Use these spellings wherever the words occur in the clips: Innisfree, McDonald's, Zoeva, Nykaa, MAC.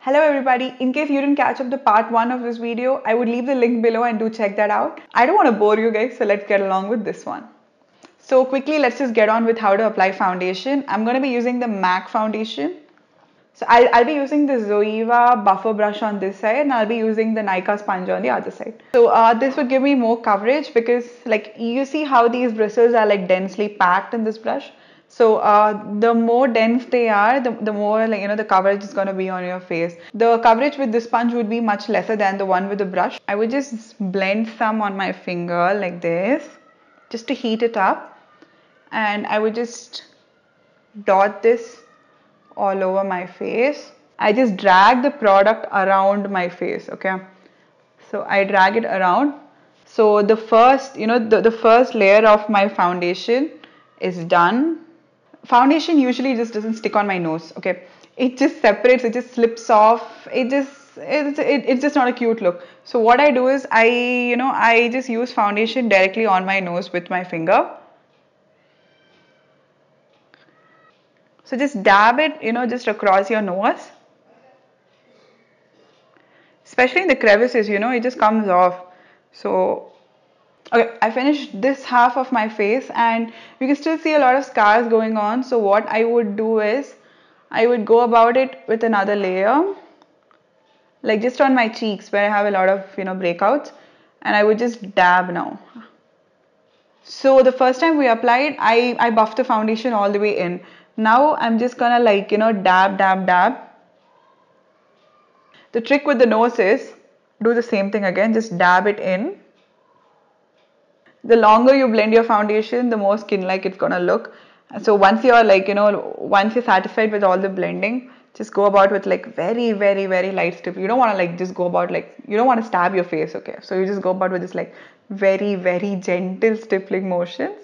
Hello everybody, in case you didn't catch up the part 1 of this video, I would leave the link below and do check that out. I don't want to bore you guys, so let's get along with this one. So quickly, let's just get on with how to apply foundation. I'm going to be using the MAC foundation. So I'll be using the Zoeva buffer brush on this side and I'll be using the Nykaa sponge on the other side. So this would give me more coverage because like you see how these bristles are like densely packed in this brush. So the more dense they are, the more like the coverage is going to be on your face. The coverage with this sponge would be much lesser than the one with the brush. I would just blend some on my finger like this just to heat it up, and I would just dot this all over my face. I just drag the product around my face, okay? So I drag it around. So the first, the first layer of my foundation is done. Foundation usually just doesn't stick on my nose, okay? It just separates, it just slips off, it's just not a cute look. So what I do is I just use foundation directly on my nose with my finger. So just dab it, just across your nose. Especially in the crevices, it just comes off. So okay, I finished this half of my face and you can still see a lot of scars going on. So what I would do is I would go about it with another layer, like just on my cheeks where I have a lot of breakouts, and I would just dab now. So the first time we applied, I buffed the foundation all the way in. Now I'm just gonna like dab. The trick with the nose is do the same thing again, just dab it in. The longer you blend your foundation, the more skin-like it's gonna look. So once you're once you're satisfied with all the blending, just go about with like very, very, very light strip. You don't want to like just go about like, you don't want to stab your face, okay? So you just go about with this like very, very gentle stippling motions.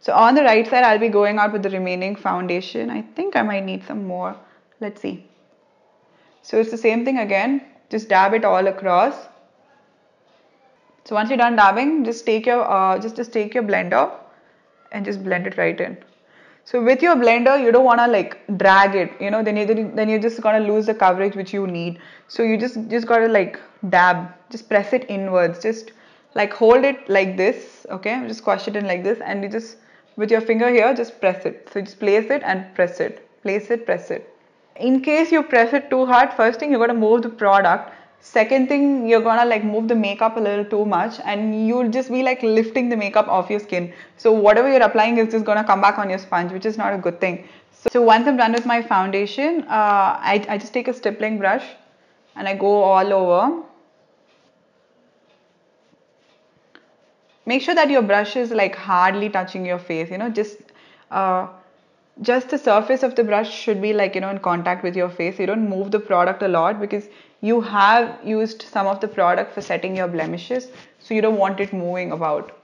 So on the right side, I'll be going out with the remaining foundation. I think I might need some more. Let's see. So it's the same thing again. Just dab it all across. So once you're done dabbing, just take your just take your blender and just blend it right in. So with your blender, you don't want to like drag it, then you're just going to lose the coverage which you need. So you just got to like dab, just press it inwards, just like hold it like this, okay? Just squash it in like this, and you just with your finger here, just press it. So just place it and press it, place it, press it. In case you press it too hard, first thing, you're going to move the product. Second thing, you're gonna like move the makeup a little too much and you'll just be like lifting the makeup off your skin. So whatever you're applying is just gonna come back on your sponge, which is not a good thing. So once I'm done with my foundation, I just take a stippling brush and I go all over. Make sure that your brush is like hardly touching your face, just the surface of the brush should be like in contact with your face. You don't move the product a lot because you have used some of the product for setting your blemishes, so you don't want it moving about.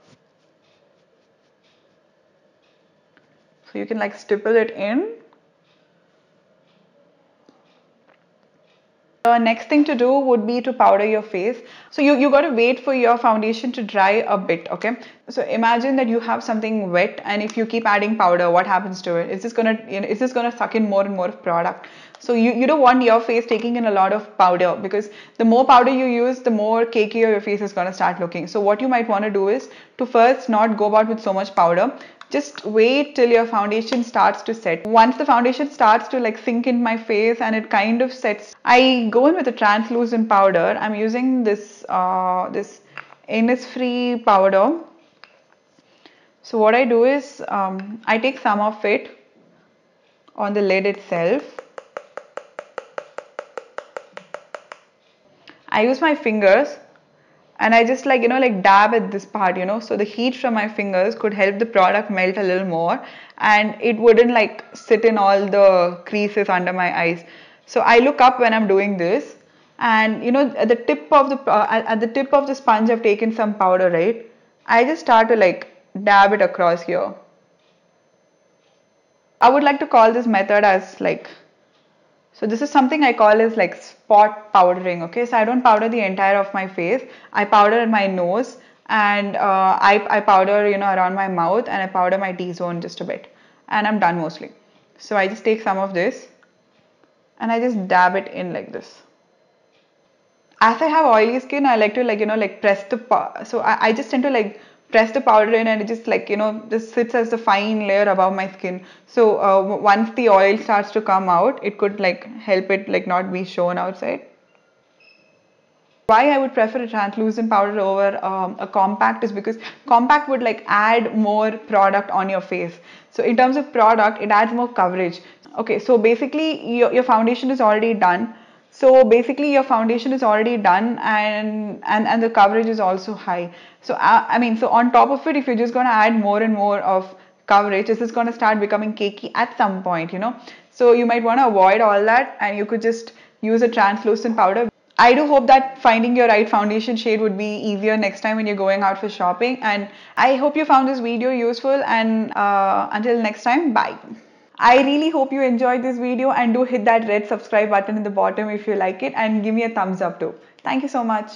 So you can like stipple it in. The next thing to do would be to powder your face. So you got to wait for your foundation to dry a bit, okay? So imagine that you have something wet, and if you keep adding powder, what happens to it? It's just gonna suck in more and more product. So you don't want your face taking in a lot of powder, because the more powder you use, the more cakey your face is gonna start looking. So what you might want to do is to first not go about with so much powder. Just wait till your foundation starts to set. Once the foundation starts to like sink in my face and it kind of sets, I go in with a translucent powder. I'm using this this Innisfree powder. So what I do is I take some of it on the lid itself. I use my fingers. And I just like, like dab at this part, so the heat from my fingers could help the product melt a little more and it wouldn't like sit in all the creases under my eyes. So I look up when I'm doing this, and at the tip of the sponge, I've taken some powder, right? I just start to like dab it across here. I would like to call this method as like, so this is something I call as like spot powdering, okay? So I don't powder the entire of my face. I powder my nose, and I powder, around my mouth, and I powder my T-zone just a bit, and I'm done mostly. So I just take some of this and I just dab it in like this. As I have oily skin, I like to press the powder. So I just tend to press the powder in, and it just this sits as a fine layer above my skin. So once the oil starts to come out, it could help it not be shown outside. Why I would prefer a translucent powder over a compact is because compact would add more product on your face. So in terms of product, it adds more coverage. Okay, so basically your foundation is already done. So basically your foundation is already done, and the coverage is also high. So I mean, on top of it, if you're just going to add more and more of coverage, this is going to start becoming cakey at some point, So you might want to avoid all that, and you could just use a translucent powder. I do hope that finding your right foundation shade would be easier next time when you're going out for shopping. And I hope you found this video useful, and until next time, bye. I really hope you enjoyed this video, and do hit that red subscribe button in the bottom if you like it, and give me a thumbs up too. Thank you so much.